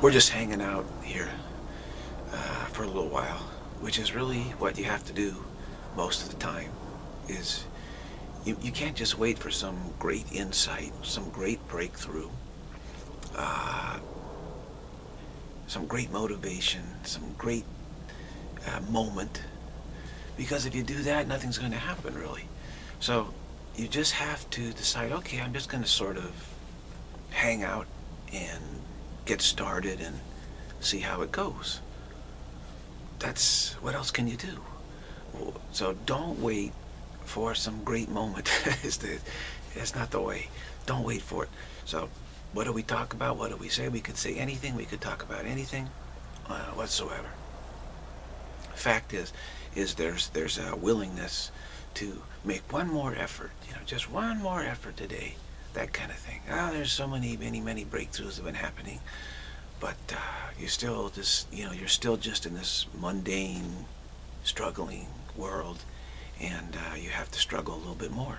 We're just hanging out here for a little while, which is really what you have to do most of the time. Is you can't just wait for some great insight, some great breakthrough, some great motivation, some great moment, because if you do that, nothing's going to happen really. So you just have to decide, okay, I'm just going to sort of hang out and get started and see how it goes. That's, what else can you do? So don't wait for some great moment. That's not the way. Don't wait for it. So what do we talk about? What do we say? We could say anything. We could talk about anything whatsoever. Fact is there's a willingness to make one more effort, you know, just one more effort today, that kind of thing. Oh, there's so many breakthroughs have been happening, but you're still just, you know, you're still just in this mundane, struggling world, and you have to struggle a little bit more.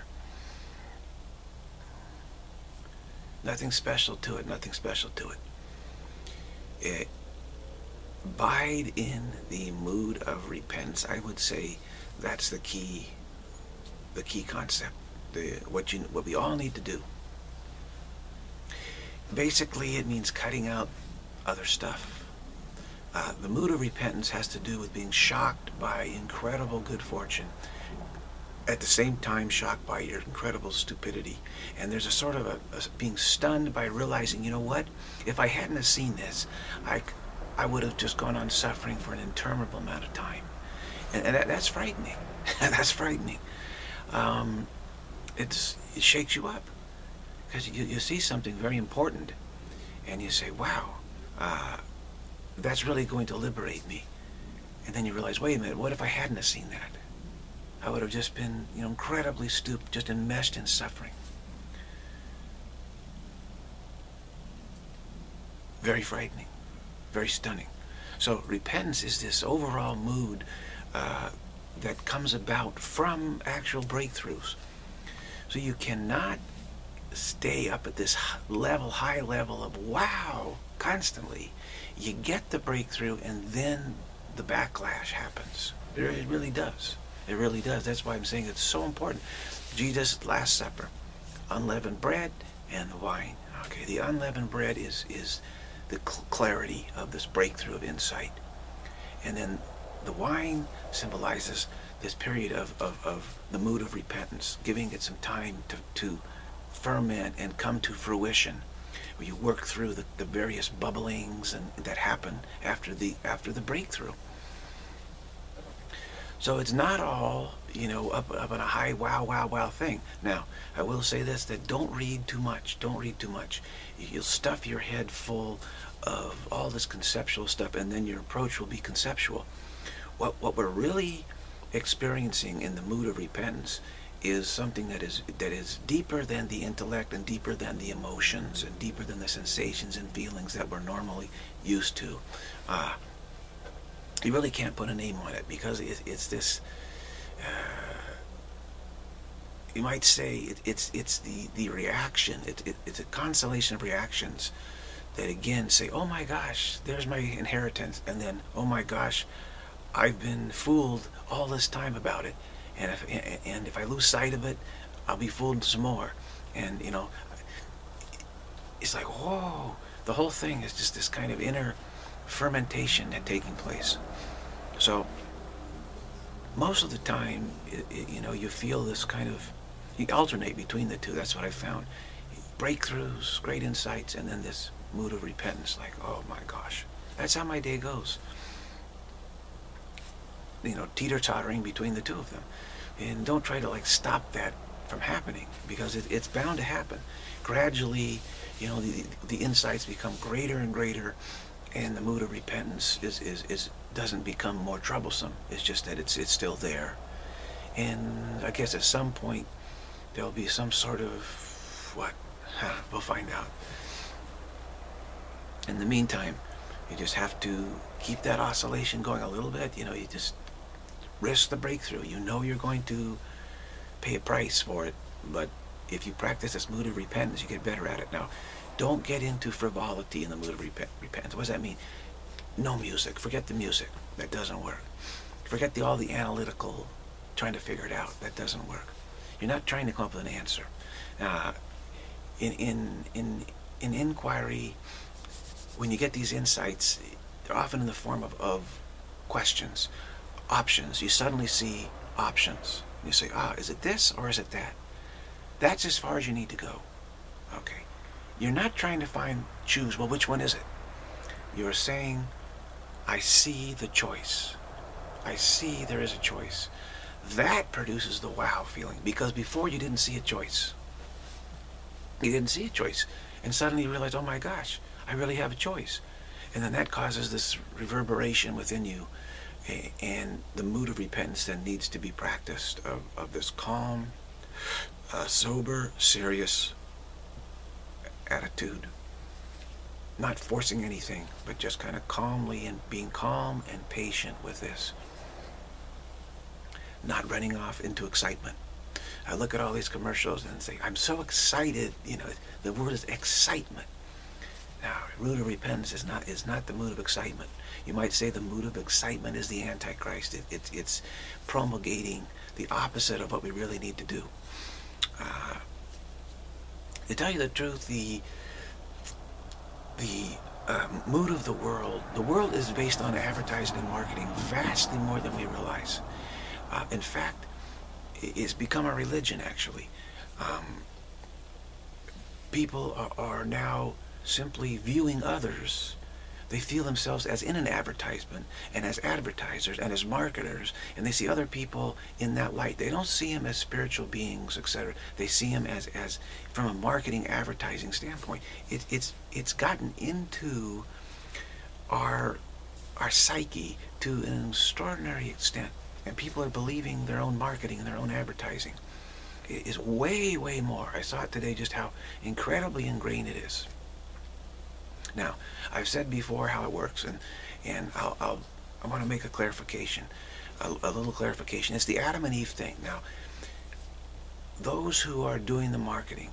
Nothing special to it, nothing special to it. Abide in the mood of repentance. I would say that's the key concept, what we all need to do. Basically, it means cutting out other stuff. The mood of repentance has to do with being shocked by incredible good fortune, at the same time shocked by your incredible stupidity. And there's a sort of a being stunned by realizing, you know what, if I hadn't have seen this, I would have just gone on suffering for an interminable amount of time. And that's frightening. That's frightening. It shakes you up, because you see something very important and you say, wow, that's really going to liberate me. And then you realize, wait a minute, what if I hadn't have seen that? I would have just been, you know, incredibly stupid, just enmeshed in suffering. Very frightening, very stunning. So repentance is this overall mood that comes about from actual breakthroughs. So you cannot stay up at this level, high level of wow constantly. You get the breakthrough and then the backlash happens. It really does. It really does. That's why I'm saying it's so important. Jesus' Last Supper, unleavened bread and wine. Okay, the unleavened bread is the clarity of this breakthrough of insight. And then the wine symbolizes this period of the mood of repentance, giving it some time to ferment and come to fruition, where you work through the various bubblings and that happen after the breakthrough. So it's not all, you know, up on a high wow thing. Now, I will say this, that don't read too much. Don't read too much. You'll stuff your head full of all this conceptual stuff, and then your approach will be conceptual. What we're really experiencing in the mood of repentance is something that is deeper than the intellect, and deeper than the emotions, and deeper than the sensations and feelings that we're normally used to. You really can't put a name on it, because it's this, you might say it's the reaction, it's a constellation of reactions that again say, oh my gosh, there's my inheritance, and then, oh my gosh, I've been fooled all this time about it, and if I lose sight of it, I'll be fooled some more. And you know, it's like, whoa, the whole thing is just this kind of inner fermentation that's taking place. So most of the time, you know, you feel this kind of, you alternate between the two. That's what I found. Breakthroughs, great insights, and then this mood of repentance, like, oh my gosh, that's how my day goes. You know, teeter-tottering between the two of them. And don't try to like stop that from happening, because it's bound to happen. Gradually, you know, the insights become greater and greater, and the mood of repentance doesn't become more troublesome. It's just that it's still there. And I guess at some point there'll be some sort of, what? We'll find out. In the meantime, you just have to keep that oscillation going a little bit. You know, you just risk the breakthrough. You know you're going to pay a price for it, but if you practice this mood of repentance, you get better at it. Now, Don't get into frivolity in the mood of repentance. What does that mean? No music. Forget the music. That doesn't work. Forget all the analytical trying to figure it out. That doesn't work. You're not trying to come up with an answer. In inquiry, when you get these insights, they're often in the form of questions, options. You suddenly see options. You say, ah, is it this or is it that? That's as far as you need to go. Okay. You're not trying to choose, well, which one is it? You're saying, I see the choice. I see there is a choice. That produces the wow feeling, because before you didn't see a choice. You didn't see a choice. And suddenly you realize, oh my gosh, I really have a choice. And then that causes this reverberation within you. And the mood of repentance then needs to be practiced of this calm, sober, serious attitude. Not forcing anything, but just kind of calmly and being calm and patient with this. Not running off into excitement. I look at all these commercials and say, I'm so excited, you know, the word is excitement. Now, the mood of repentance is not the mood of excitement. You might say the mood of excitement is the Antichrist. It's promulgating the opposite of what we really need to do. To tell you the truth, the mood of the world is based on advertising and marketing vastly more than we realize. In fact, it's become a religion, actually. People are now simply viewing others. They feel themselves as in an advertisement, and as advertisers, and as marketers, and they see other people in that light. They don't see them as spiritual beings, etc. They see them as from a marketing, advertising standpoint. It's gotten into our psyche to an extraordinary extent. And people are believing their own marketing and their own advertising. It is way, way more. I saw it today, just how incredibly ingrained it is. Now, I've said before how it works, and I want to make a clarification, a little clarification. It's the Adam and Eve thing. Now, those who are doing the marketing,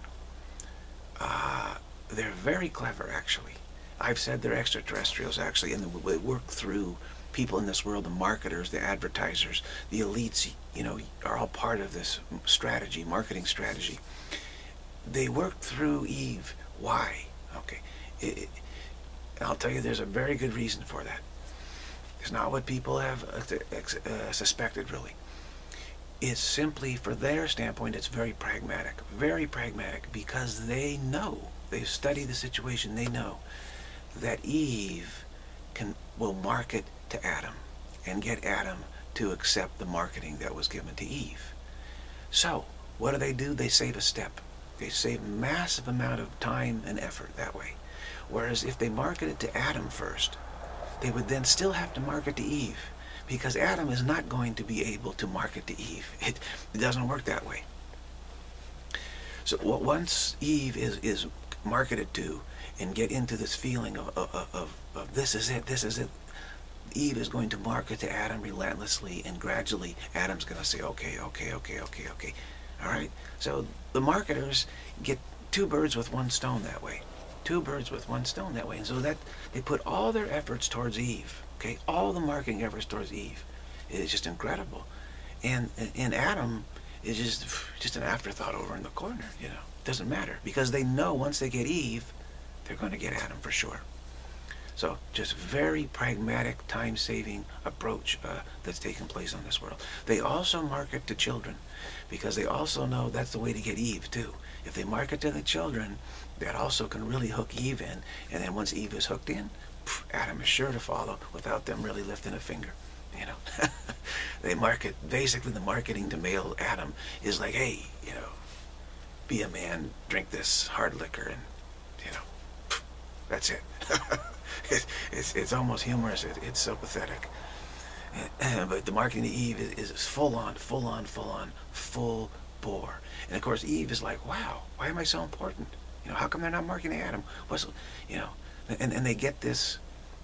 they're very clever, actually. I've said they're extraterrestrials, actually, and they work through people in this world, the marketers, the advertisers, the elites, you know, are all part of this strategy, marketing strategy. They work through Eve. Why? Okay. I'll tell you, there's a very good reason for that. It's not what people have suspected, really. It's simply, for their standpoint, it's very pragmatic, because they know, they've studied the situation, they know that Eve will market to Adam and get Adam to accept the marketing that was given to Eve. So, what do? They save a step. They save a massive amount of time and effort that way. Whereas if they marketed to Adam first, they would then still have to market to Eve, because Adam is not going to be able to market to Eve. It doesn't work that way. So once Eve is marketed to and get into this feeling of this is it, Eve is going to market to Adam relentlessly, and gradually Adam's going to say, okay. All right? So the marketers get two birds with one stone that way. And so that they put all their efforts towards Eve. Okay, all the marketing efforts towards Eve. It is just incredible. And Adam is just an afterthought over in the corner. You know, doesn't matter, because they know once they get Eve, they're going to get Adam for sure. So just very pragmatic, time-saving approach that's taking place on this world. They also market to children, because they also know that's the way to get Eve too. If they market to the children, that also can really hook Eve in, and then once Eve is hooked in, Adam is sure to follow without them really lifting a finger. You know, they market, basically the marketing to male Adam is like, hey, you know, be a man, drink this hard liquor, and you know, that's it. it's almost humorous. It's so pathetic. But the marketing to Eve is full bore. And of course, Eve is like, wow, why am I so important? You know, how come they're not marketing Adam? What's, you know, and they get this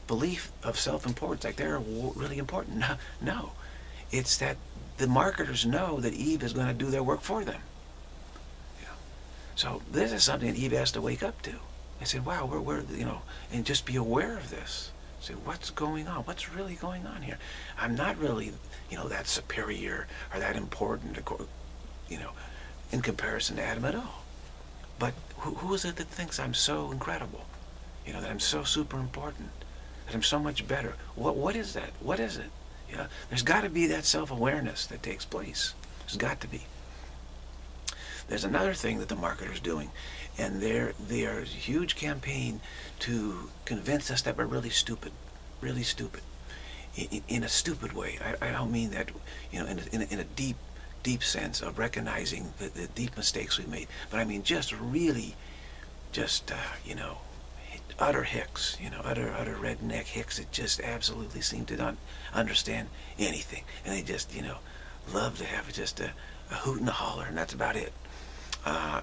belief of self-importance, like they're really important. No, it's that the marketers know that Eve is going to do their work for them. You know? So this is something that Eve has to wake up to. and say, wow, we're you know, and just be aware of this. Say, what's going on? What's really going on here? I'm not really, you know, that superior or that important, you know, in comparison to Adam at all. But who is it that thinks I'm so incredible? You know, that I'm so super important, that I'm so much better? What is that? What is it? You know, there's got to be that self-awareness that takes place. There's got to be. There's another thing that the marketer's doing, and there's a huge campaign to convince us that we're really stupid, in a stupid way. I don't mean that, you know, in a deep, deep sense of recognizing the deep mistakes we made, but I mean just really, just, you know, utter hicks, you know, utter redneck hicks that just absolutely seem to not understand anything, and they just, you know, love to have just a hoot and a holler, and that's about it. I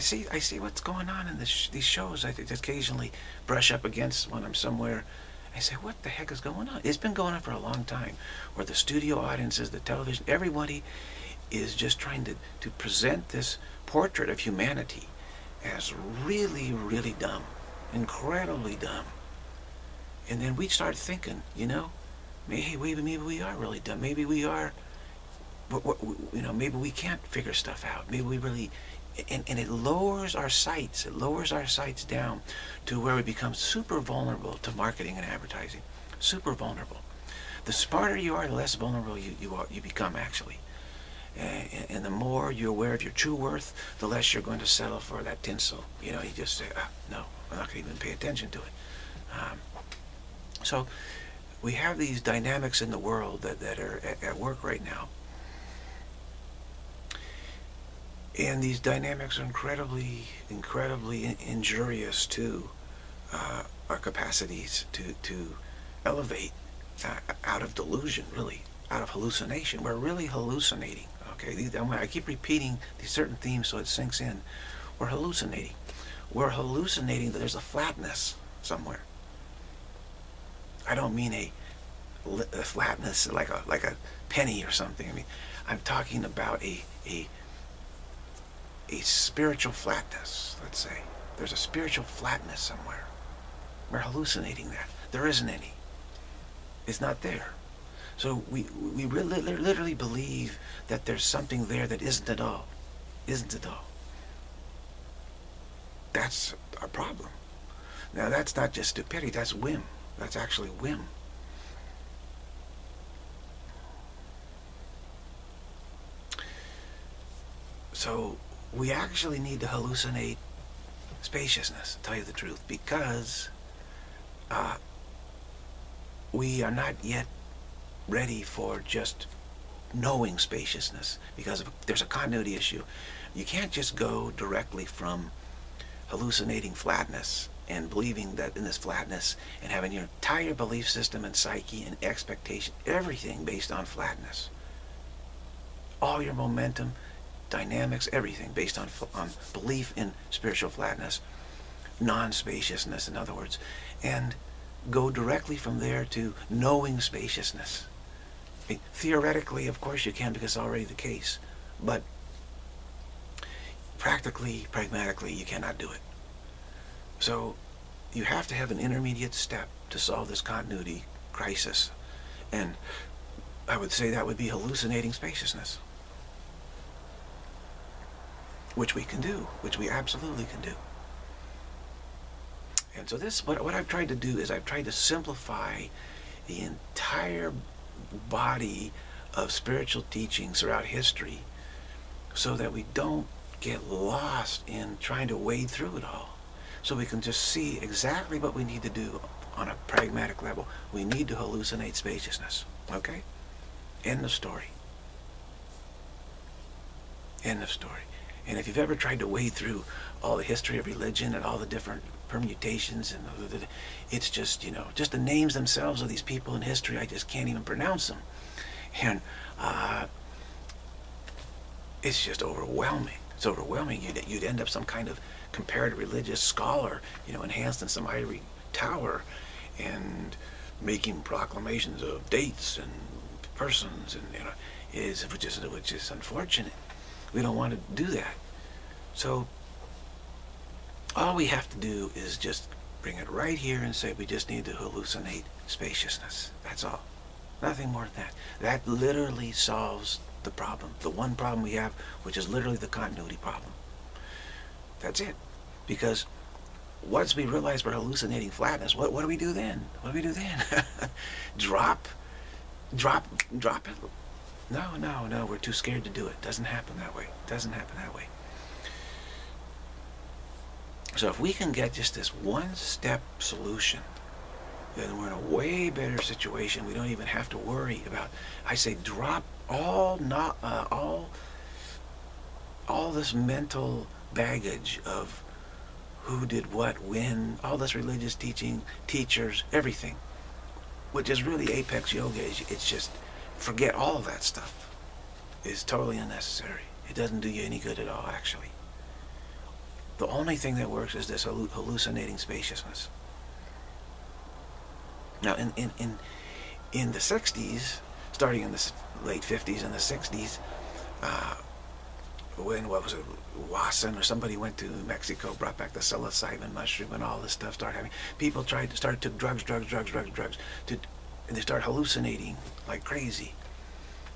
see what's going on in these shows. I occasionally brush up against when I'm somewhere. I say, what the heck is going on? It's been going on for a long time, where the studio audiences, the television, everybody is just trying to present this portrait of humanity as really, really dumb, incredibly dumb. And then we start thinking, you know, maybe we are really dumb. Maybe we are, you know, maybe we can't figure stuff out. Maybe we really, and it lowers our sights. It lowers our sights down to where we become super vulnerable to marketing and advertising. Super vulnerable. The smarter you are, the less vulnerable you become, actually. And the more you're aware of your true worth, the less you're going to settle for that tinsel. You know, you just say, ah, no, I'm not going to even pay attention to it. So we have these dynamics in the world that are at work right now. And these dynamics are incredibly, incredibly injurious to our capacities to elevate out of delusion, really, out of hallucination. We're really hallucinating, okay? I keep repeating these certain themes so it sinks in. We're hallucinating. We're hallucinating that there's a flatness somewhere. I don't mean a flatness like a penny or something. I mean, I'm talking about a spiritual flatness, let's say. There's a spiritual flatness somewhere. We're hallucinating that. There isn't any. It's not there. So we really, literally believe that there's something there that isn't at all. Isn't at all. That's our problem. Now, that's not just stupidity, that's whim. That's actually whim. So we actually need to hallucinate spaciousness, to tell you the truth, because we are not yet ready for just knowing spaciousness, because there's a continuity issue. You can't just go directly from hallucinating flatness and believing that in this flatness and having your entire belief system and psyche and expectation, everything based on flatness. All your momentum, dynamics, everything based on belief in spiritual flatness, non-spaciousness, in other words, and go directly from there to knowing spaciousness. I mean, theoretically, of course, you can, because it's already the case, but practically, pragmatically, you cannot do it. So you have to have an intermediate step to solve this continuity crisis, and I would say that would be hallucinating spaciousness, which we can do, which we absolutely can do. And so this, what I've tried to do is I've tried to simplify the entire body of spiritual teachings throughout history so that we don't get lost in trying to wade through it all. So we can just see exactly what we need to do on a pragmatic level. We need to hallucinate spaciousness, okay? End of story. End of story. And if you've ever tried to wade through all the history of religion and all the different permutations, and it's just, you know, just the names themselves of these people in history, I just can't even pronounce them. And it's just overwhelming. It's overwhelming. You'd end up some kind of comparative religious scholar, you know, enhanced in some ivory tower and making proclamations of dates and persons, and, you know, which is unfortunate. We don't want to do that. So All we have to do is just bring it right here and say we just need to hallucinate spaciousness. That's all. Nothing more than that. That literally solves the problem. The one problem we have, which is literally the continuity problem. That's it. Because once we realize we're hallucinating flatness, what do we do then? What do we do then? Drop it. No, we're too scared to do it. Doesn't happen that way. Doesn't happen that way. So if we can get just this one-step solution, then we're in a way better situation. We don't even have to worry about, I say, drop all this mental baggage of who did what, when, all this religious teaching, teachers, everything, which is really apex yoga. It's just, forget all of that stuff. It's totally unnecessary. It doesn't do you any good at all, actually. The only thing that works is this hallucinating spaciousness. Now, in the 60s, starting in the late 50s and the 60s, when, what was it, Wasson or somebody went to Mexico, brought back the psilocybin mushroom and all this stuff, people tried to took drugs, and they start hallucinating like crazy.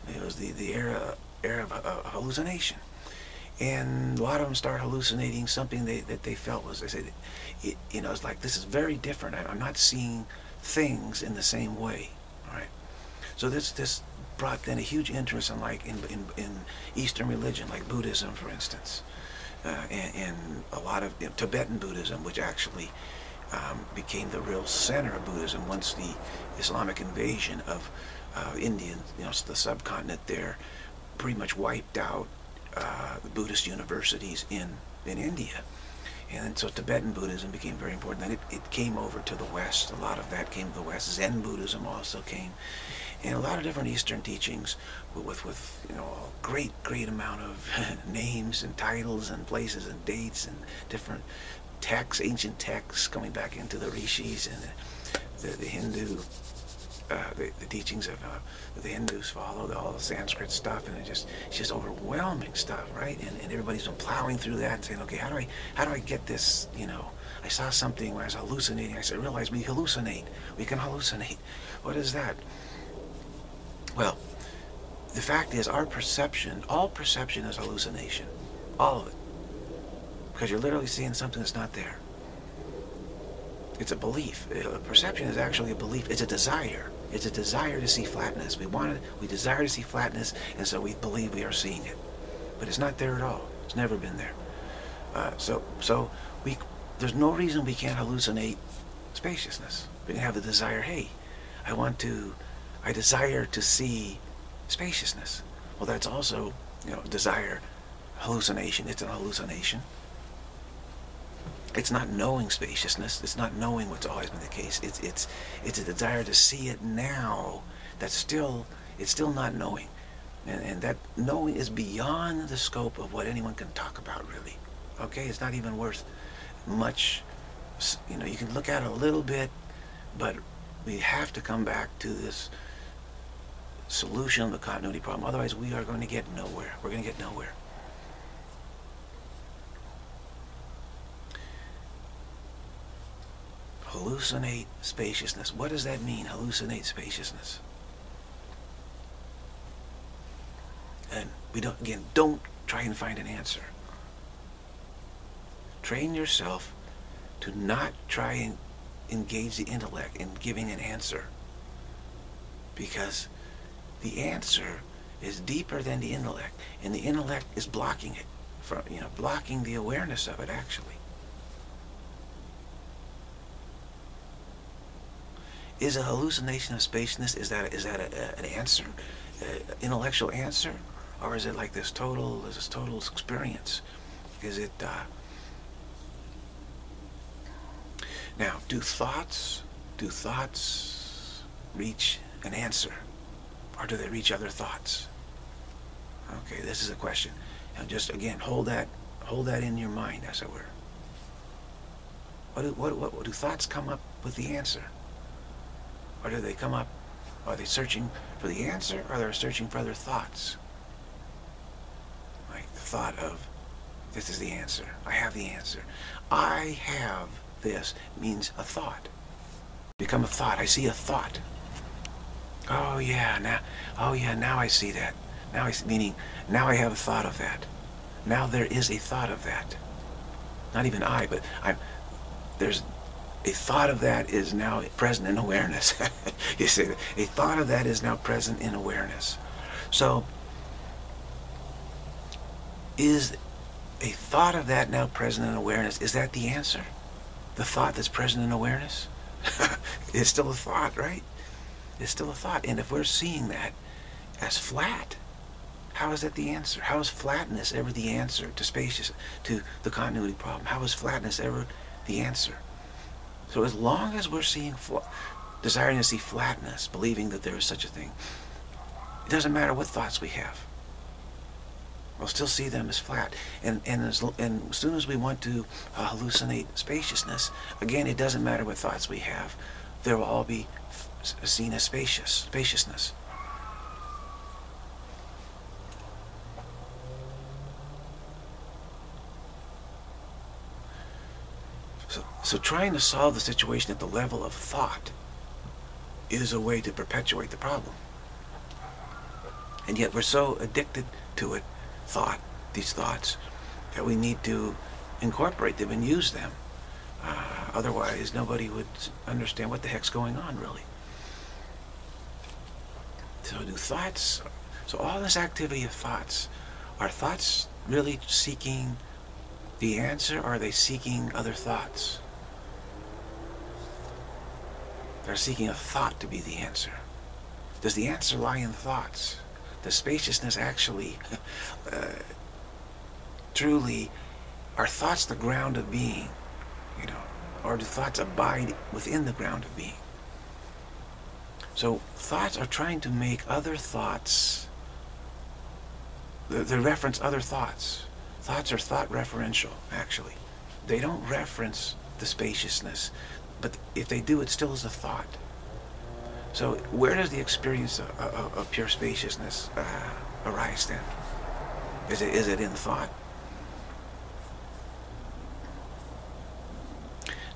It was the era of hallucination. And a lot of them start hallucinating something that they felt was, they said, you know, it's like, this is very different. I'm not seeing things in the same way, all right? So this brought then a huge interest in, like, in Eastern religion, like Buddhism, for instance, and a lot of, you know, Tibetan Buddhism, which actually became the real center of Buddhism once the Islamic invasion of India, you know, the subcontinent there, pretty much wiped out the Buddhist universities in India. And so Tibetan Buddhism became very important. Then it came over to the West. A lot of that came to the West. Zen Buddhism also came. And a lot of different Eastern teachings with you know, a great amount of names and titles and places and dates and different texts, ancient texts coming back into the rishis and the Hindu, the teachings of the Hindus followed all the Sanskrit stuff, and it's just overwhelming stuff, right? And everybody's been plowing through that and saying, okay, how do I get this? You know, I saw something when I was hallucinating. I said, realize we hallucinate. We can hallucinate. What is that? Well, the fact is, our perception, all perception is hallucination, all of it, because you're literally seeing something that's not there. It's a belief. A perception is actually a belief. It's a desire. It's a desire to see flatness. We desire to see flatness, and so we believe we are seeing it. But it's not there at all. It's never been there. So there's no reason we can't hallucinate spaciousness. We can have the desire, hey, I desire to see spaciousness. Well, that's also, you know, desire, hallucination. It's an hallucination. It's not knowing spaciousness. It's not knowing what's always been the case. It's a desire to see it now. It's still not knowing, and that knowing is beyond the scope of what anyone can talk about, really. Okay, it's not even worth much. You know, you can look at it a little bit, but we have to come back to this solution of the continuity problem. Otherwise, we are going to get nowhere. We're going to get nowhere. Hallucinate spaciousness. What does that mean, hallucinate spaciousness? And we don't, again, don't try and find an answer. Train yourself to not try and engage the intellect in giving an answer, because the answer is deeper than the intellect, and the intellect is blocking it from, you know, blocking the awareness of it, actually. Is a hallucination of spaciousness, is that an answer, intellectual answer, or is it like this total, experience? Is it, now, do thoughts reach an answer, or do they reach other thoughts? Okay, this is a question. And just, again, hold that in your mind, as it were. Do thoughts come up with the answer? Or do they come up, are they searching for the answer, or they're searching for other thoughts? Like the thought of, This is the answer. I have the answer. I have this means a thought. Become a thought. I see a thought. Oh yeah, now, oh yeah, now I see that. Now I see, meaning now I have a thought of that. Now there is a thought of that. Not even I, but there's a thought of that is now present in awareness. You see, a thought of that is now present in awareness. So, is a thought of that now present in awareness, is that the answer? The thought that's present in awareness? It's still a thought, right? It's still a thought. And if we're seeing that as flat, how is that the answer? How is flatness ever the answer to spaciousness, to the continuity problem? How is flatness ever the answer? So as long as we're seeing, desiring to see flatness, believing that there is such a thing, it doesn't matter what thoughts we have. We'll still see them as flat. And as soon as we want to hallucinate spaciousness, again, it doesn't matter what thoughts we have. They will all be seen as spaciousness. So trying to solve the situation at the level of thought is a way to perpetuate the problem. And yet we're so addicted to it, these thoughts, that we need to incorporate them and use them. Otherwise, nobody would understand what the heck's going on, really. So do thoughts, so all this activity of thoughts, are thoughts really seeking the answer, or are they seeking other thoughts? They're seeking a thought to be the answer. Does the answer lie in thoughts? Does spaciousness actually, truly, are thoughts the ground of being? You know, or do thoughts abide within the ground of being? So thoughts are trying to make other thoughts, they reference other thoughts. Thoughts are thought referential, actually. They don't reference the spaciousness, but if they do, it still is a thought. So where does the experience of pure spaciousness arise then? Is it in thought?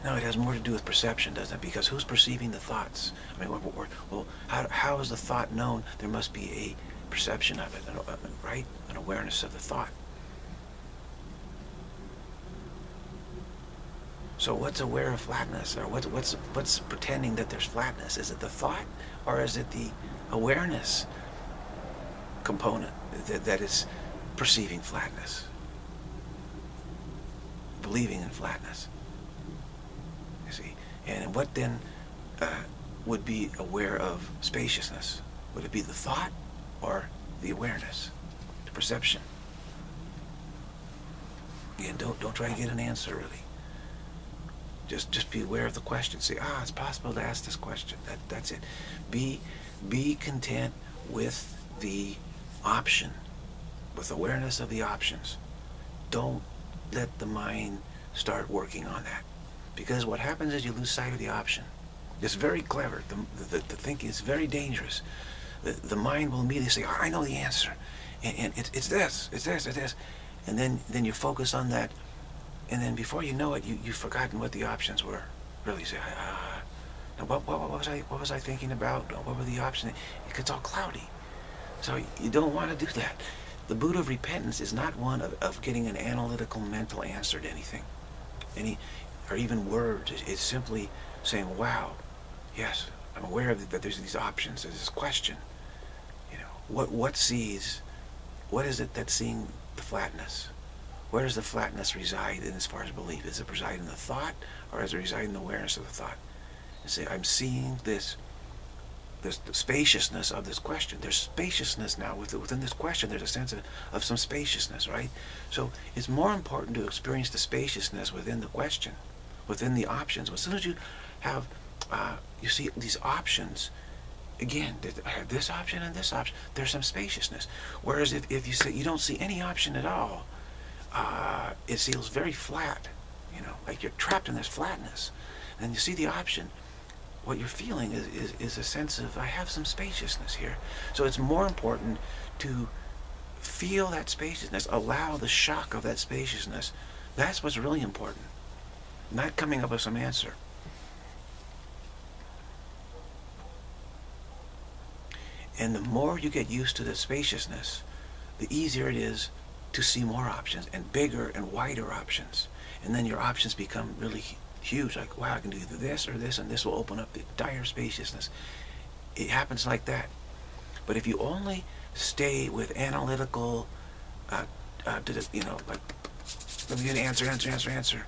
No, it has more to do with perception, doesn't it? Because who's perceiving the thoughts? I mean, well, how is the thought known? There must be a perception of it, right? An awareness of the thought. So what's aware of flatness, or what's pretending that there's flatness? Is it the thought, or is it the awareness component that is perceiving flatness, believing in flatness? You see, and what then would be aware of spaciousness? Would it be the thought, or the awareness, the perception? Again, don't try to get an answer, really. Just be aware of the question. Say, it's possible to ask this question. That's it. Be content with the option, with awareness of the options. Don't let the mind start working on that. Because what happens is you lose sight of the option. It's very clever. The thinking is very dangerous. The mind will immediately say, I know the answer. And it's this. And then you focus on that. And then before you know it, you've forgotten what the options were. Really say, what was I thinking about? What were the options? It gets all cloudy. So you don't want to do that. The Buddha of repentance is not one of getting an analytical mental answer to anything, or even words. It's simply saying, wow, yes, I'm aware of that there's these options, there's this question. You know, what is it that's seeing the flatness? Where does the flatness reside in as far as belief? Does it reside in the thought, or does it reside in the awareness of the thought? You say, I'm seeing the spaciousness of this question. There's spaciousness now. Within this question, there's a sense of some spaciousness, right? So it's more important to experience the spaciousness within the question, within the options. As soon as you have, you see these options, again, I have this option and this option, there's some spaciousness. Whereas if you say you don't see any option at all, it feels very flat, you know, like you're trapped in this flatness. And you see the option, what you're feeling is a sense of, I have some spaciousness here. So it's more important to Feel that spaciousness. Allow the shock of that spaciousness. That's what's really important. Not coming up with some answer. And the more you get used to the spaciousness, the easier it is to see more options and bigger and wider options. And then your options become really huge. Like, wow, I can do either this or this, and this will open up the entire spaciousness. It happens like that. But if you only stay with analytical, like, let me get an answer.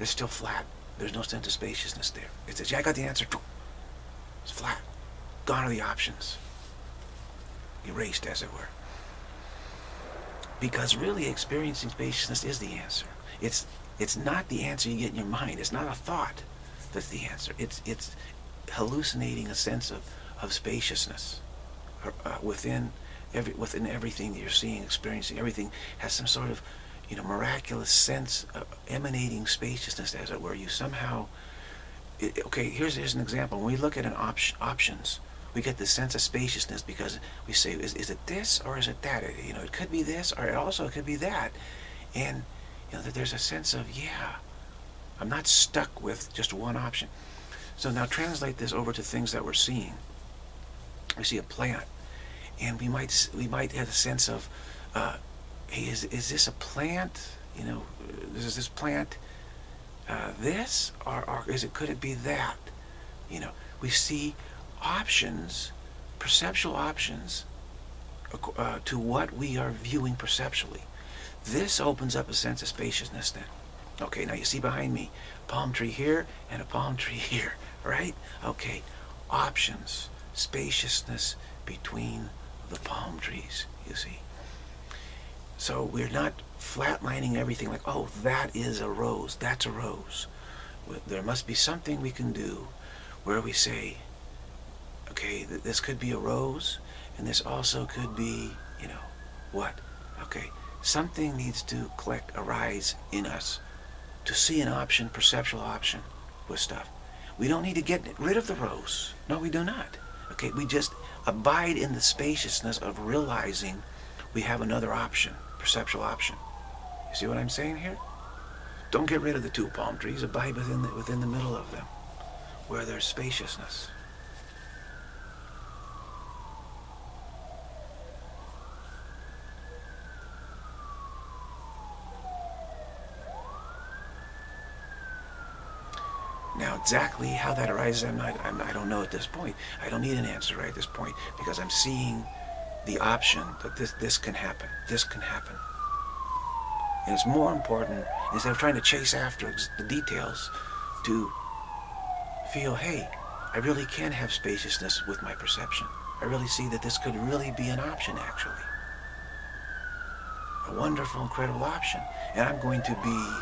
It's still flat. There's no sense of spaciousness there. It says, yeah, I got the answer. It's flat. Gone are the options. Erased, as it were. Because really experiencing spaciousness is the answer. It's not the answer you get in your mind. It's not a thought that's the answer. It's hallucinating a sense of spaciousness. Within everything that you're seeing, experiencing, everything has some sort of, miraculous sense of emanating spaciousness, as it were. You somehow, here's an example. When we look at an options, we get this sense of spaciousness because we say, is it this or is it that? It could be this or it also could be that. And there's a sense of, yeah, I'm not stuck with just one option. So now translate this over to things that we're seeing. We see a plant, and we might have a sense of, hey, is this a plant? Is this plant this, or could it be that? We see options, perceptual options, to what we are viewing perceptually. This opens up a sense of spaciousness. Then, okay, now you see behind me, palm tree here and a palm tree here, right? Okay, options. Spaciousness between the palm trees, you see. So we're not flatlining everything like, oh, that is a rose, that's a rose. There must be something we can do where we say, okay, this could be a rose, and this also could be, what? Okay, something needs to arise in us to see an option, perceptual option with stuff. We don't need to get rid of the rose. No, we do not. Okay, we just abide in the spaciousness of realizing we have another option, perceptual option. You see what I'm saying here? Don't get rid of the two palm trees. Abide within the middle of them, where there's spaciousness. Now, exactly how that arises, I don't know at this point. I don't need an answer right at this point, because I'm seeing the option that this can happen. And it's more important, instead of trying to chase after the details, to feel, hey, I really can have spaciousness with my perception. I really see that this could really be an option, actually. A wonderful, incredible option. And I'm going to be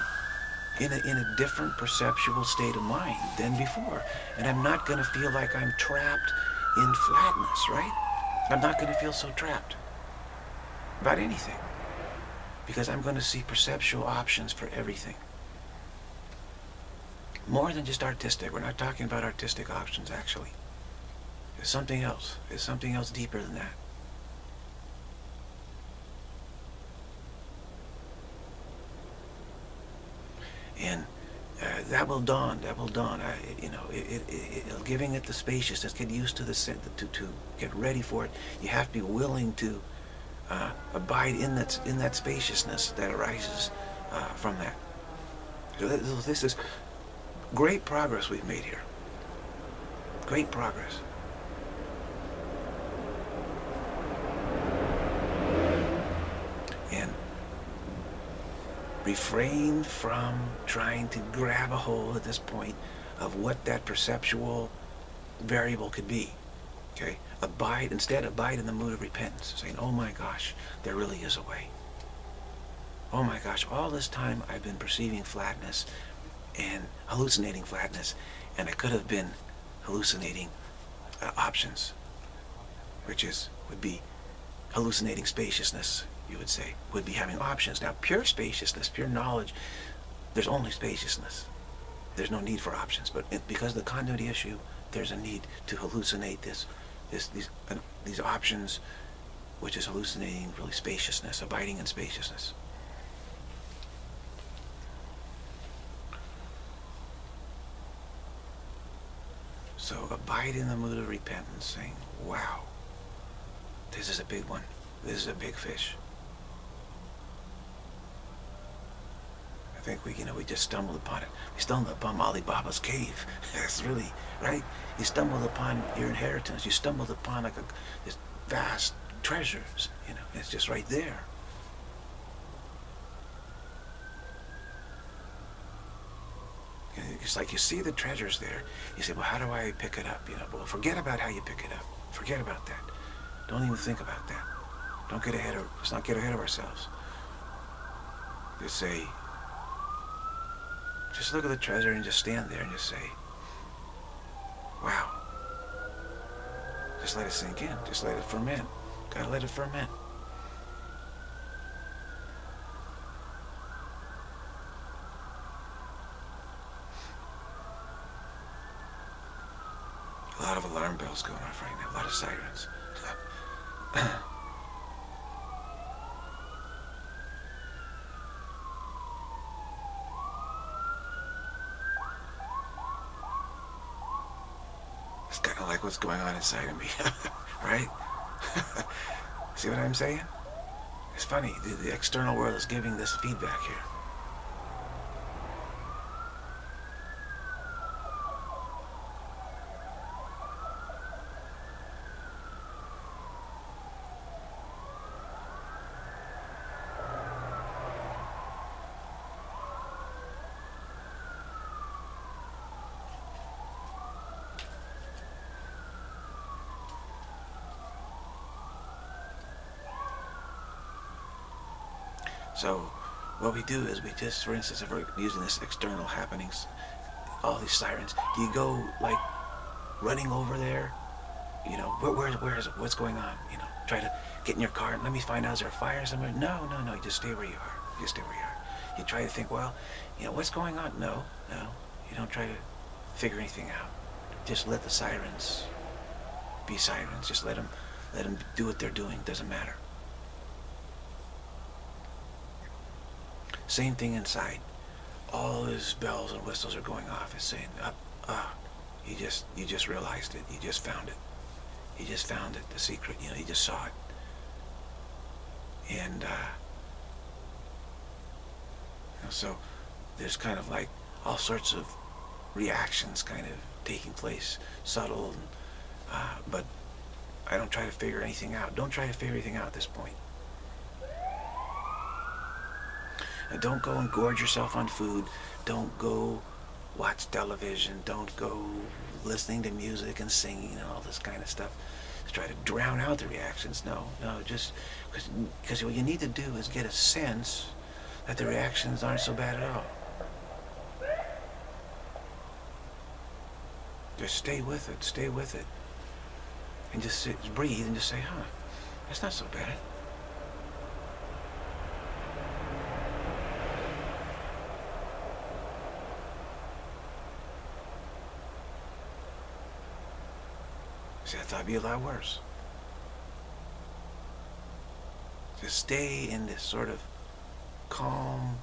in a different perceptual state of mind than before. And I'm not going to feel like I'm trapped in flatness, right? I'm not going to feel so trapped about anything, because I'm going to see perceptual options for everything. More than just artistic. We're not talking about artistic options, actually. There's something else. There's something else deeper than that. And that will dawn. Giving it the spaciousness, get used to the sense, to get ready for it. You have to be willing to abide in that spaciousness that arises from that. So this is great progress we've made here. Great progress. Refrain from trying to grab a hold at this point of what that perceptual variable could be. Okay? Instead abide in the mood of repentance, saying, oh my gosh, there really is a way. Oh my gosh, all this time I've been perceiving flatness and hallucinating flatness, and I could have been hallucinating options, which would be hallucinating spaciousness. You would say, would be having options. Now, pure spaciousness, pure knowledge, there's only spaciousness. There's no need for options. But because of the continuity issue, there's a need to hallucinate these options which is hallucinating, really spaciousness, abiding in spaciousness. So abide in the mood of repentance, saying, wow, this is a big one. This is a big fish. I think we just stumbled upon it. We stumbled upon Alibaba's cave. That's really, right? You stumbled upon your inheritance. You stumbled upon like this vast treasures, you know, it's just right there. It's like you see the treasures there. You say, well, how do I pick it up? You know, well, forget about how you pick it up. Forget about that. Don't even think about that. Don't get ahead of, let's not get ahead of ourselves. Just say, just look at the treasure and just stand there and just say, wow. Just let it sink in. Just let it ferment. Gotta let it ferment. A lot of alarm bells going off right now, a lot of sirens. It's kind of like what's going on inside of me, right? See what I'm saying? It's funny, the external world is giving this feedback here. So what we do is we just, for instance, if we're using this external happenings, all these sirens, do you go like running over there? You know, where is it? What's going on? You know, try to get in your car and let me find out, is there a fire somewhere? No, no, no, you just stay where you are. You just stay where you are. You try to think, well, you know, what's going on? No, no, you don't try to figure anything out. Just let the sirens be sirens. Just let them do what they're doing. Doesn't matter. Same thing inside. All his bells and whistles are going off. It's saying, up, up. You just realized it. You just found it. You just found it, the secret. You know, you just saw it. And you know, so there's kind of like all sorts of reactions kind of taking place, subtle, and, but I don't try to figure anything out. Don't try to figure anything out at this point. Don't go and gorge yourself on food. Don't go watch television. Don't go listening to music and singing and all this kind of stuff. Just try to drown out the reactions. No, no, just because what you need to do is get a sense that the reactions aren't so bad at all. Just stay with it, and just sit, breathe, and just say, "Huh, that's not so bad." See, I thought it'd be a lot worse. Just stay in this sort of calm,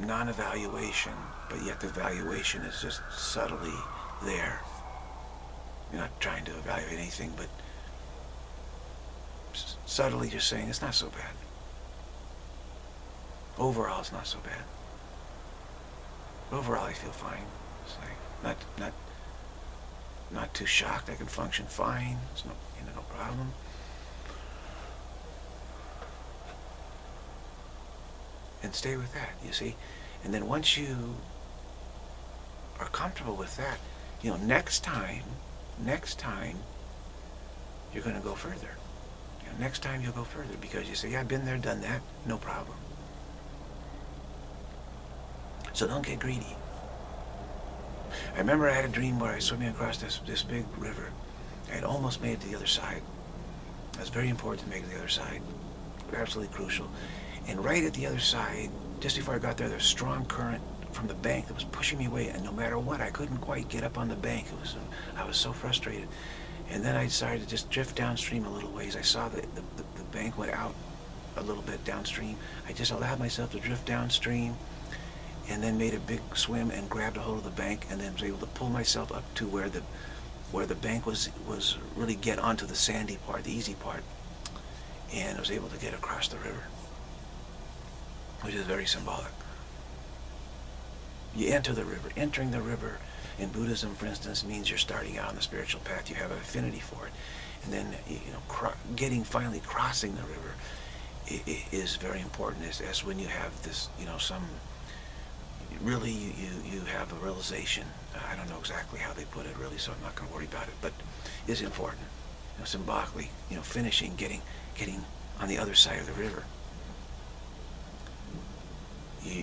non-evaluation, but yet the evaluation is just subtly there. You're not trying to evaluate anything, but subtly just saying, it's not so bad. Overall, it's not so bad. Overall, I feel fine. It's like, not too shocked. I can function fine. It's no, you know, no problem. And stay with that, you see. And then once you are comfortable with that, you know, next time you're going to go further. You know, next time you'll go further because you say, yeah, I've been there, done that, no problem. So don't get greedy. I remember I had a dream where I was swimming across this big river. I had almost made it to the other side. It was very important to make it to the other side. Absolutely crucial. And right at the other side, just before I got there was a strong current from the bank that was pushing me away, and no matter what, I couldn't quite get up on the bank. I was so frustrated. And then I decided to just drift downstream a little ways. I saw the bank went out a little bit downstream. I just allowed myself to drift downstream and then made a big swim and grabbed a hold of the bank and then was able to pull myself up to where the bank was really get onto the sandy part, the easy part, and I was able to get across the river, which is very symbolic. You enter the river. Entering the river in Buddhism, for instance, means you're starting out on the spiritual path. You have an affinity for it. And then, you know, finally crossing the river is very important. As when you have this, you know, some, really you have a realization. I don't know exactly how they put it really, so I'm not going to worry about it, but it's important. You know, symbolically, you know, finishing, getting on the other side of the river.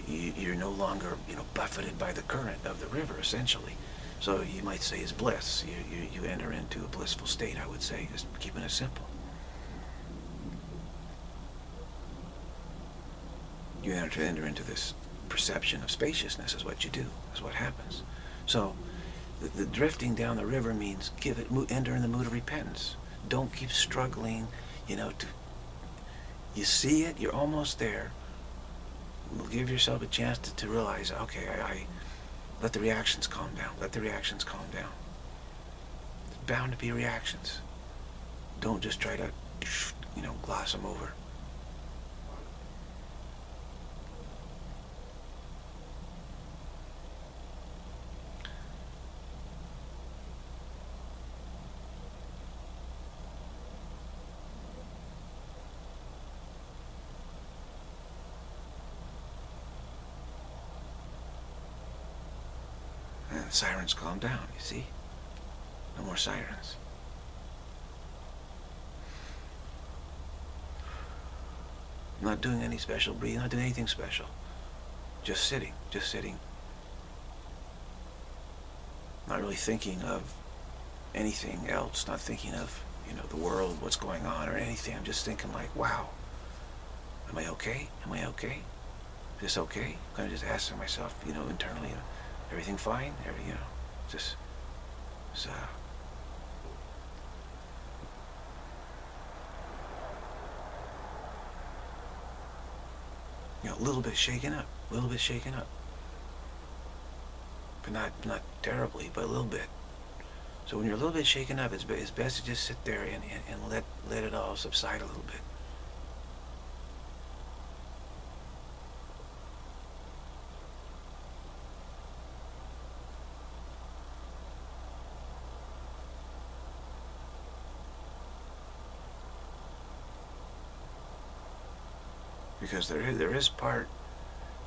You're no longer, you know, buffeted by the current of the river, essentially. So you might say it's bliss. You enter into a blissful state, I would say, just keeping it simple. You enter into this perception of spaciousness, is what you do, is what happens. So the drifting down the river means enter in the mood of repentance. Don't keep struggling, you know, you see it, you're almost there. Give yourself a chance to realize, okay, I let the reactions calm down. Let the reactions calm down. There's bound to be reactions. Don't just try to, you know, gloss them over. Sirens calm down, you see? No more sirens. I'm not doing any special breathing, not doing anything special. Just sitting. Not really thinking of anything else, not thinking of, you know, the world, what's going on or anything. I'm just thinking like, wow, am I okay? Am I okay? Is this okay? I'm kind of just asking myself, you know, internally, everything fine? You know, just you know, a little bit shaken up, but not terribly, but a little bit. So when you're a little bit shaken up, it's best to just sit there and let it all subside a little bit. Because there is part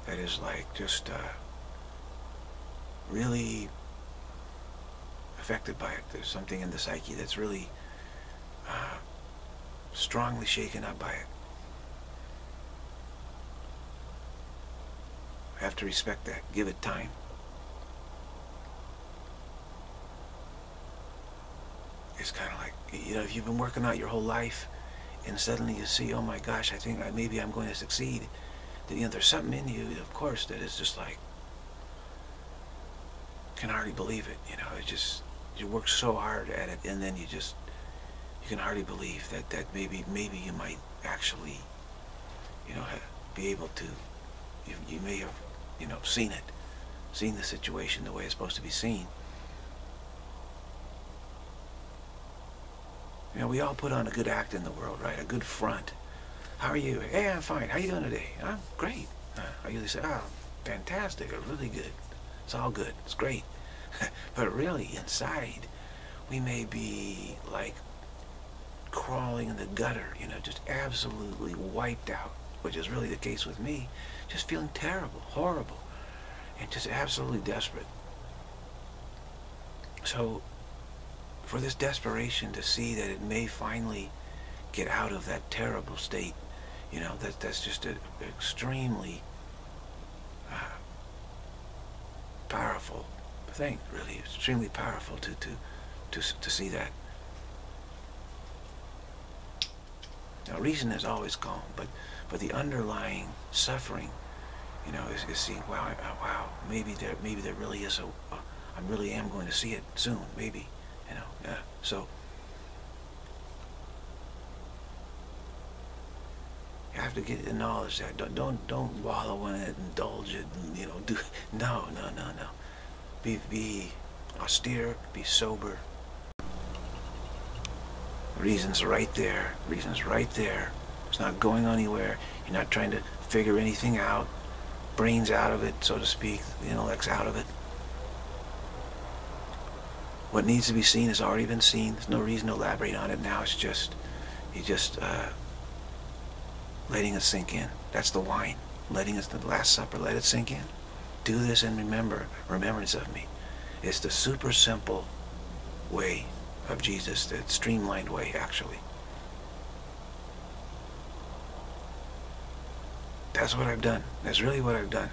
that is like just really affected by it. There's something in the psyche that's really strongly shaken up by it. I have to respect that. Give it time. It's kind of like, you know, if you've been working out your whole life, and suddenly you see, oh my gosh, I think maybe I'm going to succeed. You know, there's something in you, of course, that is just like, can hardly believe it. You know, it's just, you work so hard at it, and then you can hardly believe that maybe you might actually, you know, be able to, you may have, you know, seen the situation the way it's supposed to be seen. You know, we all put on a good act in the world, right? A good front. How are you? Hey, I'm fine. How you doing today? I'm great. I usually say, oh, fantastic. Or really good. It's all good. It's great. But really, inside, we may be like crawling in the gutter, you know, just absolutely wiped out, which is really the case with me. Just feeling terrible, horrible, and just absolutely desperate. So, for this desperation to see that it may finally get out of that terrible state, you know, that's just an extremely powerful thing, really. It's extremely powerful to see that. Now, reason is always calm, but the underlying suffering, you know, is seeing, wow, maybe there really is I really am going to see it soon, maybe. You know, so to get and acknowledge that. Don't wallow in it, indulge it, and, you know, do no. Be austere, be sober. Reason's right there. Reason's right there. It's not going anywhere. You're not trying to figure anything out. Brain's out of it, so to speak. The intellect's out of it. What needs to be seen has already been seen. There's no reason to elaborate on it now. It's just, you're just letting it sink in. That's the wine. The Last Supper, let it sink in. Do this and remember, remembrance of me. It's the super simple way of Jesus, the streamlined way, actually. That's what I've done. That's really what I've done.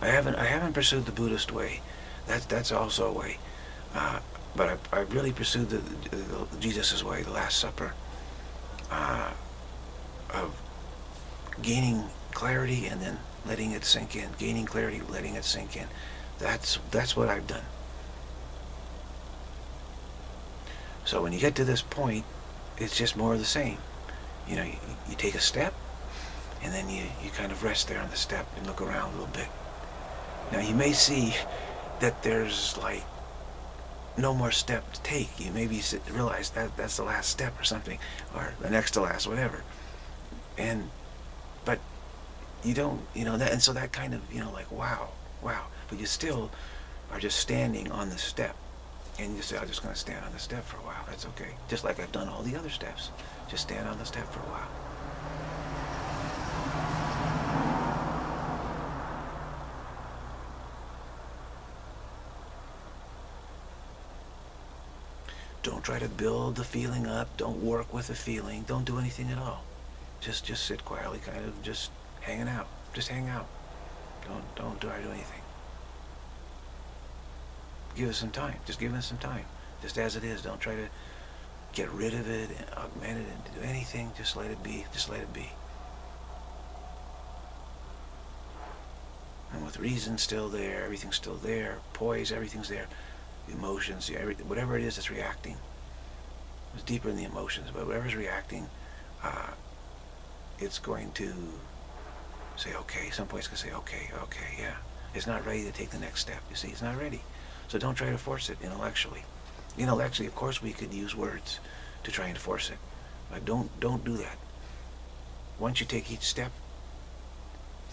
I haven't pursued the Buddhist way. That's also a way. But I've really pursued the Jesus' way, the Last Supper, of gaining clarity and then letting it sink in. Gaining clarity, letting it sink in. That's what I've done. So when you get to this point, it's just more of the same. You know, you take a step, and then you kind of rest there on the step and look around a little bit. Now you may see that there's like no more step to take. You maybe realize that that's the last step or something, or the next to last, whatever. But you don't, that, and so that kind of, like, wow. But you still are just standing on the step. And you say, I'm just going to stand on the step for a while. That's okay. Just like I've done all the other steps. Just stand on the step for a while. Don't try to build the feeling up. Don't work with the feeling. Don't do anything at all. Just sit quietly, kind of just hanging out. Just hang out. Don't try to do anything. Give us some time. Just give us some time. Just as it is. Don't try to get rid of it and augment it and do anything. Just let it be. Just let it be. And with reason still there, everything's still there. Poise, everything's there. Emotions, whatever it is that's reacting. It's deeper in the emotions, but whatever's reacting, it's going to say okay. Some place can say okay, yeah. It's not ready to take the next step. You see, it's not ready. So don't try to force it intellectually. Intellectually, of course, we could use words to try and force it. But don't do that. Once you take each step,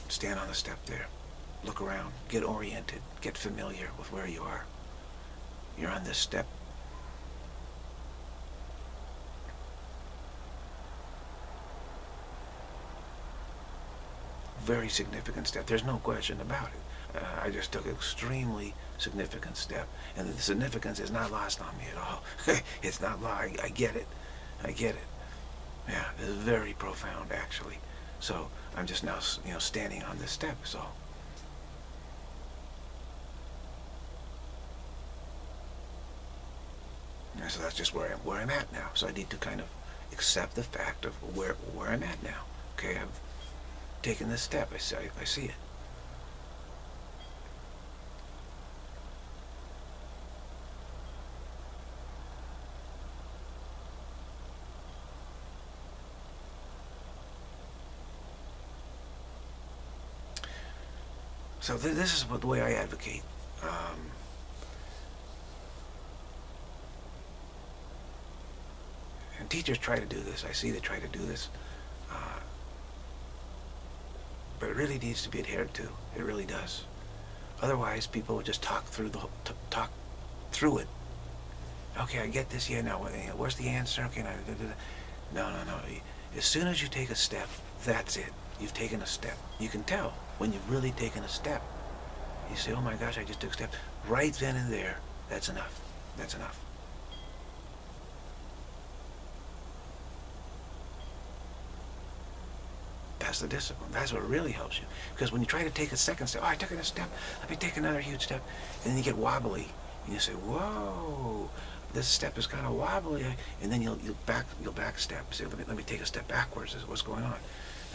stand on the step there. Look around. Get oriented. Get familiar with where you are. You're on this step. Very significant step. There's no question about it. I just took an extremely significant step, and the significance is not lost on me at all. It's not lying. I get it. I get it. Yeah, it's very profound, actually. So I'm just now, standing on this step. So. And so that's just where I'm at now. So I need to kind of accept the fact of where I'm at now. Okay, I've taken this step. I see it. So this is the way I advocate. And teachers try to do this. I see they try to do this. But it really needs to be adhered to. It really does. Otherwise, people will just talk through it. Okay, I get this. Yeah, now where's the answer? Okay, no. As soon as you take a step, that's it. You've taken a step. You can tell when you've really taken a step. You say, oh my gosh, I just took a step. Right then and there, that's enough. That's enough. That's the discipline. That's what really helps you. Because when you try to take a second step, oh, I took a step, let me take another huge step, and then you get wobbly, and you say, whoa, this step is kind of wobbly, and then you'll back step. Say, let me take a step backwards. Is what's going on.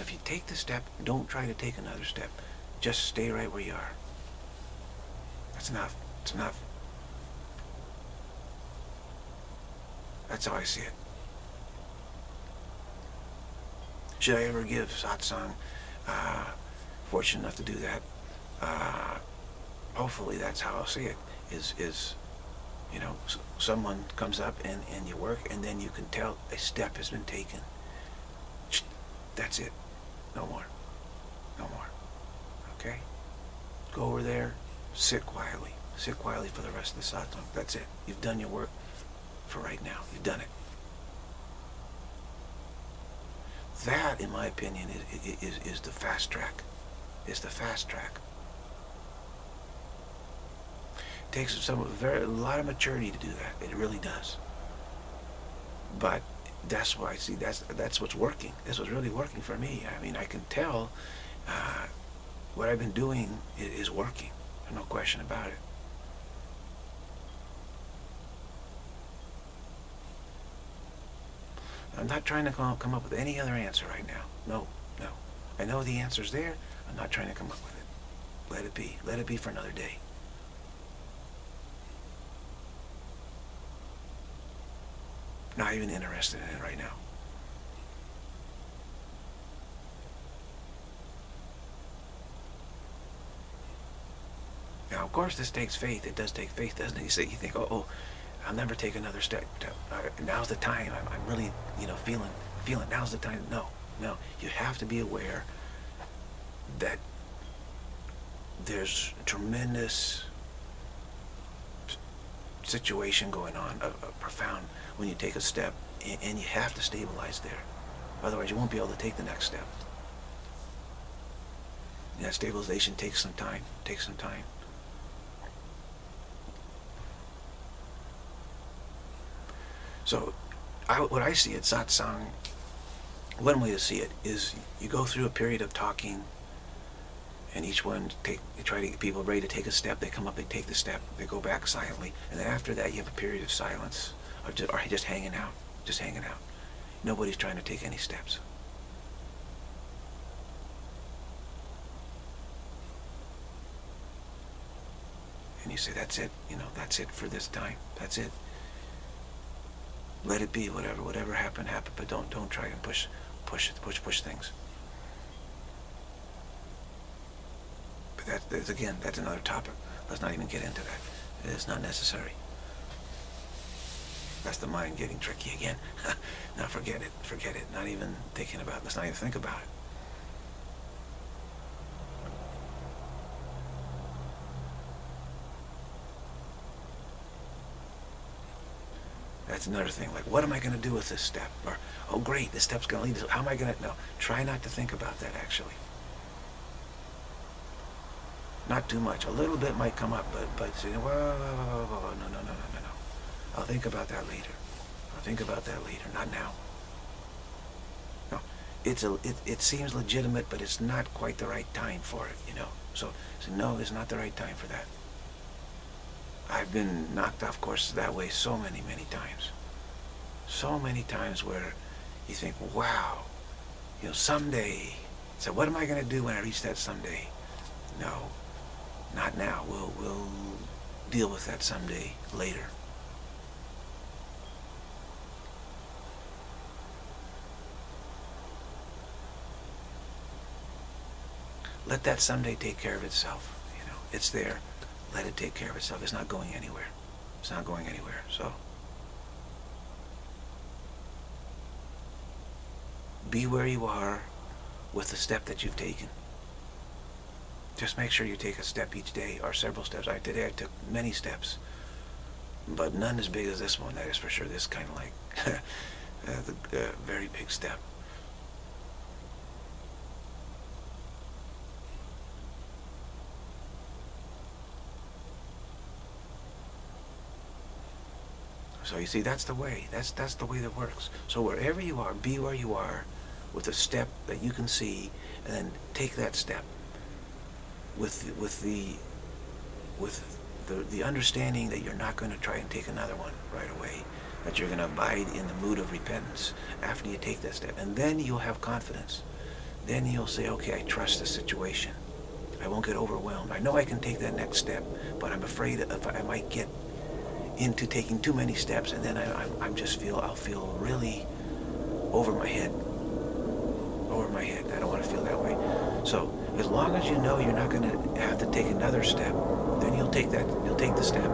If you take the step, don't try to take another step. Just stay right where you are. That's enough. It's enough. That's how I see it. should I ever give satsang. Fortunate enough to do that. Hopefully that's how I'll see it, is you know, someone comes up and you work, and then you can tell a step has been taken. That's it. No more. No more. Okay? Go over there, sit quietly. Sit quietly for the rest of the satsang. That's it. You've done your work for right now. You've done it. That, in my opinion, is the fast track. It's the fast track. It takes a lot of maturity to do that. It really does. But that's why I see that's what's working. That's what's really working for me. I mean, I can tell what I've been doing is working. There's no question about it. I'm not trying to come up with any other answer right now. No, no. I know the answer's there. I'm not trying to come up with it. Let it be. Let it be for another day. Not even interested in it right now. Now, of course, this takes faith. It does take faith, doesn't it? You think, oh. I'll never take another step. Now's the time. I'm really, you know, feeling. Now's the time. No, no. You have to be aware that there's a tremendous situation going on, a profound, when you take a step, and you have to stabilize there. Otherwise, you won't be able to take the next step. And that stabilization takes some time. Takes some time. So, what I see at satsang, one way to see it is you go through a period of talking, and each one try to get people ready to take a step. They come up, they take the step, they go back silently, and then after that you have a period of silence, or just hanging out, Nobody's trying to take any steps. And you say, that's it, you know, that's it for this time, that's it. Let it be. Whatever happened, happened. But don't try and push things. But that's another topic. Let's not even get into that. It's not necessary. That's the mind getting tricky again. Now forget it. Forget it. Not even thinking about it. Let's not even think about it. That's another thing, like, what am I going to do with this step? Or, oh great, this step's going to lead us, how am I going to, no, try not to think about that actually. Not too much, a little bit might come up, but you know, whoa, no. I'll think about that later. I'll think about that later, not now. No, it seems legitimate, but it's not quite the right time for it, you know. So no, it's not the right time for that. I've been knocked off course that way so many times. So many times where you think, wow, you know, someday. So what am I going to do when I reach that someday? No, not now. We'll deal with that someday later. Let that someday take care of itself. You know, it's there. Let it take care of itself. It's not going anywhere. It's not going anywhere. So be where you are with the step that you've taken. Just make sure you take a step each day, or several steps. Today I took many steps, but none as big as this one. That is for sure. This is kind of like the very big step. So you see, that's the way. That's the way that works. So wherever you are, be where you are with a step that you can see, and then take that step with the understanding that you're not going to try and take another one right away, that you're going to abide in the mood of repentance after you take that step. And then you'll have confidence. Then you'll say, okay, I trust the situation. I won't get overwhelmed. I know I can take that next step, but I'm afraid if I might get into taking too many steps, and then I'll feel really over my head, over my head. I don't want to feel that way. So as long as you know you're not going to have to take another step, then you'll take that. You'll take the step.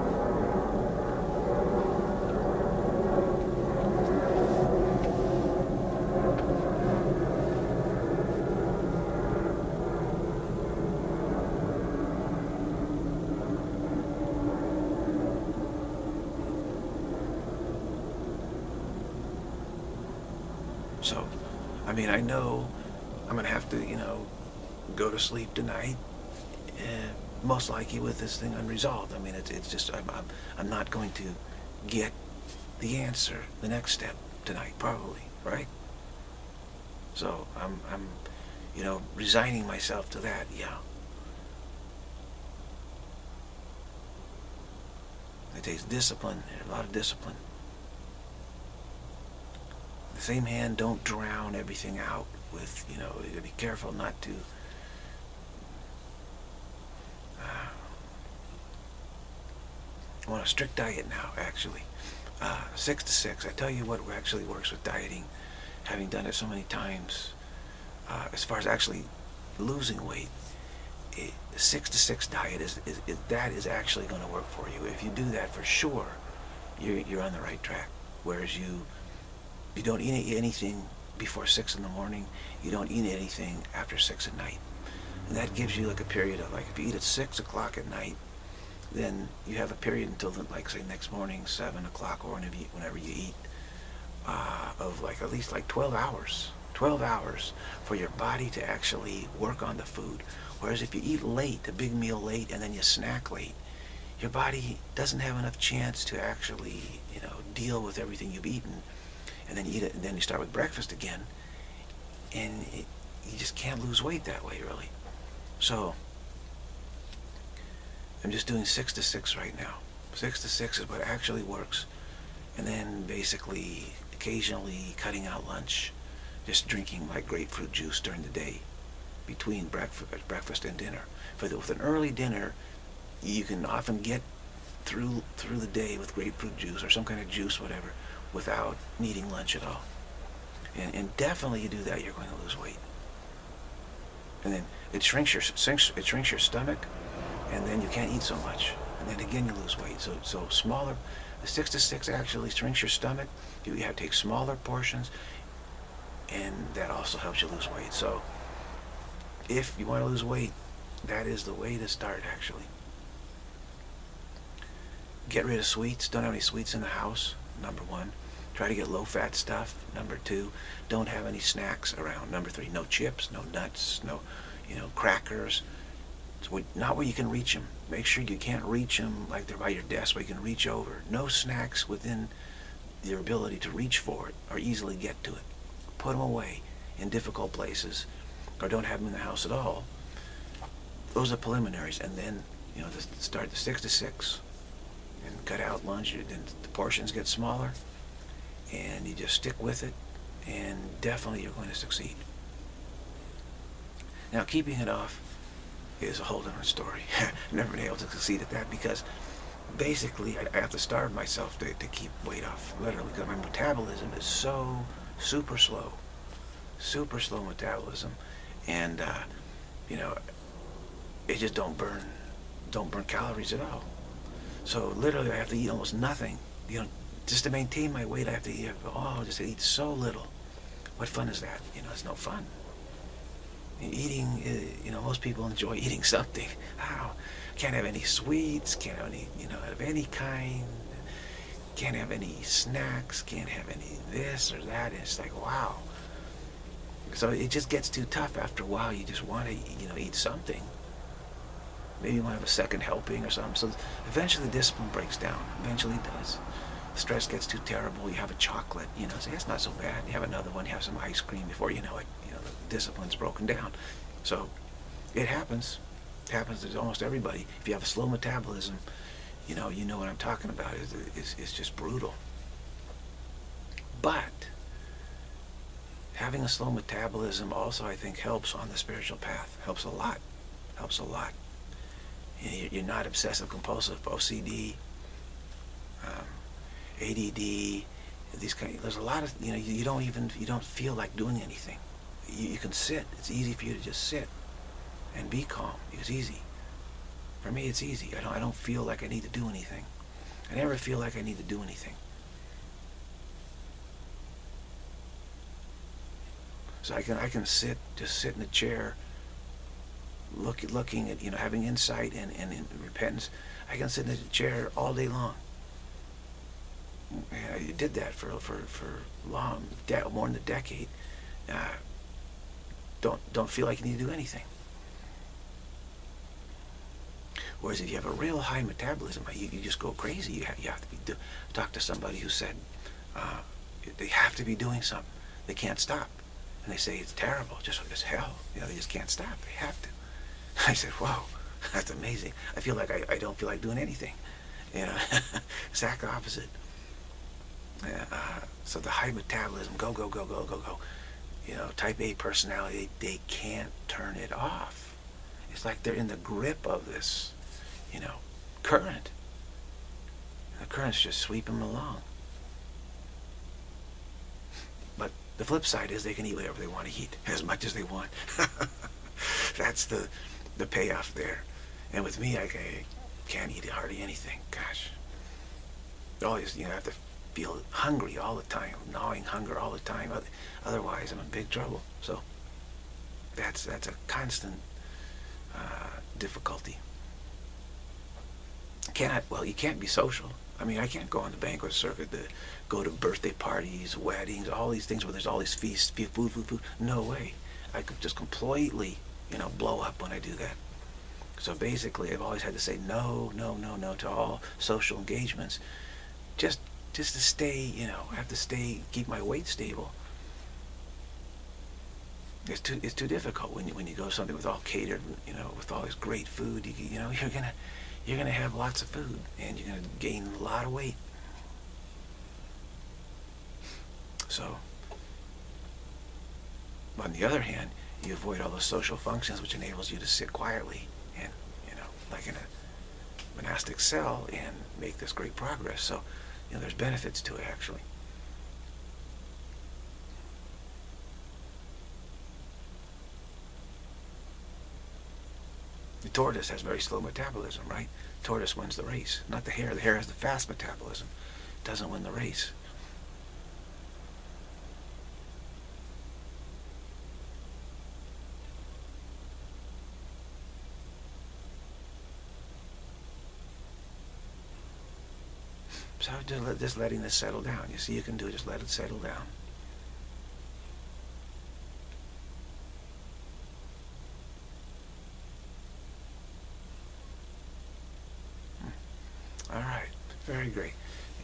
So, I mean, I know I'm going to have to, you know, go to sleep tonight, most likely with this thing unresolved. I mean, it's just, I'm not going to get the answer, the next step tonight, probably, right? So, I'm you know, resigning myself to that, yeah. It takes discipline, a lot of discipline. The same hand, don't drown everything out with, you know, be careful not to I'm on a strict diet now, actually. 6 to 6. I tell you what actually works with dieting, having done it so many times, as far as actually losing weight, the 6 to 6 diet is that is actually going to work for you. If you do that, for sure, you're on the right track. Whereas you don't eat anything before 6 in the morning. You don't eat anything after 6 at night. And that gives you like a period of, like, if you eat at 6 o'clock at night, then you have a period until, like, say, next morning, 7 o'clock, or whenever you eat, of like at least like 12 hours. 12 hours for your body to actually work on the food. Whereas if you eat late, a big meal late, and then you snack late, your body doesn't have enough chance to actually, you know, deal with everything you've eaten. And then you eat it, and then you start with breakfast again, and you just can't lose weight that way, really. So I'm just doing 6 to 6 right now. 6 to 6 is what actually works, and then basically occasionally cutting out lunch, just drinking like grapefruit juice during the day, between breakfast and dinner. With an early dinner, you can often get through the day with grapefruit juice or some kind of juice, whatever, without needing lunch at all. And definitely you do that, you're going to lose weight. And then it shrinks your stomach, and then you can't eat so much. And then again you lose weight. So smaller, the 6 to 6 actually shrinks your stomach. You have to take smaller portions, and that also helps you lose weight. So if you want to lose weight, that is the way to start, actually. Get rid of sweets. Don't have any sweets in the house. Number 1, try to get low-fat stuff. Number 2, don't have any snacks around. Number 3, no chips, no nuts, no, you know, crackers. Not where you can reach them. Make sure you can't reach them like they're by your desk, where you can reach over. No snacks within your ability to reach for it or easily get to it. Put them away in difficult places, or don't have them in the house at all. Those are preliminaries, and then, you know, start the 6 to 6. And cut out lunch, then the portions get smaller, and you just stick with it, and definitely you're going to succeed. Now, keeping it off is a whole different story. I've never been able to succeed at that, because basically I have to starve myself to keep weight off, literally, because my metabolism is so super slow metabolism, and you know, it just don't burn calories at all. So literally I have to eat almost nothing, you know, just to maintain my weight. I have to eat, just eat so little. What fun is that? You know, it's no fun. Eating, you know, most people enjoy eating something. Wow. Can't have any sweets, can't have any, you know, of any kind, can't have any snacks, can't have any this or that. And it's like, wow. So it just gets too tough after a while. You just want to, you know, eat something. Maybe you want to have a second helping or something. So eventually the discipline breaks down. Eventually it does. The stress gets too terrible. You have a chocolate, you know, say, that's not so bad. You have another one, you have some ice cream. Before you know it, you know, the discipline's broken down. So it happens. It happens to almost everybody. If you have a slow metabolism, you know what I'm talking about. It's just brutal. But having a slow metabolism also, I think, helps on the spiritual path. Helps a lot. Helps a lot. You're not obsessive-compulsive, OCD, ADD. There's a lot of, you don't feel like doing anything. you can sit. It's easy for you to just sit and be calm. It's easy. For me, it's easy. I don't feel like I need to do anything. I never feel like I need to do anything. So I can sit, just sit in a chair, looking at, having insight and repentance. I can sit in a chair all day long. I did that for more than a decade. Don't feel like you need to do anything. Whereas if you have a real high metabolism, you just go crazy. You have to be talk to somebody who said they have to be doing something. They can't stop. And they say it's terrible, just as hell. They just can't stop. They have to. I said, wow, that's amazing. I feel like I don't feel like doing anything. Exact opposite. So the high metabolism, go, go, go, go, go, go. Type A personality, they can't turn it off. It's like they're in the grip of this, current. The current's just sweeping them along. But the flip side is they can eat whatever they want to eat, as much as they want. That's the payoff there. And with me, I can't eat hardly anything. Gosh. Always, I have to feel hungry all the time, gnawing hunger all the time. Otherwise, I'm in big trouble. So that's a constant difficulty. You can't be social. I can't go on the banquet circuit to go to birthday parties, weddings, all these things where there's all these feasts, food. No way. I could just completely, blow up when I do that. So basically, I've always had to say no, no, no, no to all social engagements. Just to stay, I have to stay, keep my weight stable. It's too difficult when you go to something with all catered, with all this great food. You're gonna have lots of food, and you're gonna gain a lot of weight. So, on the other hand, you avoid all those social functions, which enables you to sit quietly and like in a monastic cell, and make this great progress. So. There's benefits to it, actually. The tortoise has very slow metabolism, right? The tortoise wins the race, not the hare. The hare has the fast metabolism. It doesn't win the race. So just letting this settle down. You see, you can do it, just let it settle down. All right, very great.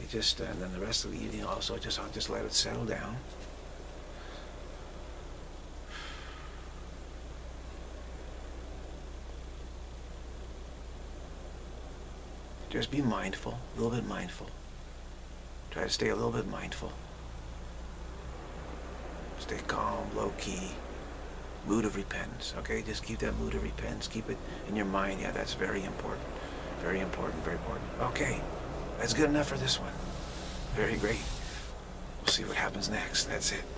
And then the rest of the evening also, I'll just let it settle down. Just be mindful, a little bit mindful. Try to stay a little bit mindful. Stay calm, low-key. Mood of repentance, okay? Just keep that mood of repentance. Keep it in your mind. Yeah, that's very important. Very important, very important. Okay, that's good enough for this one. Very great. We'll see what happens next. That's it.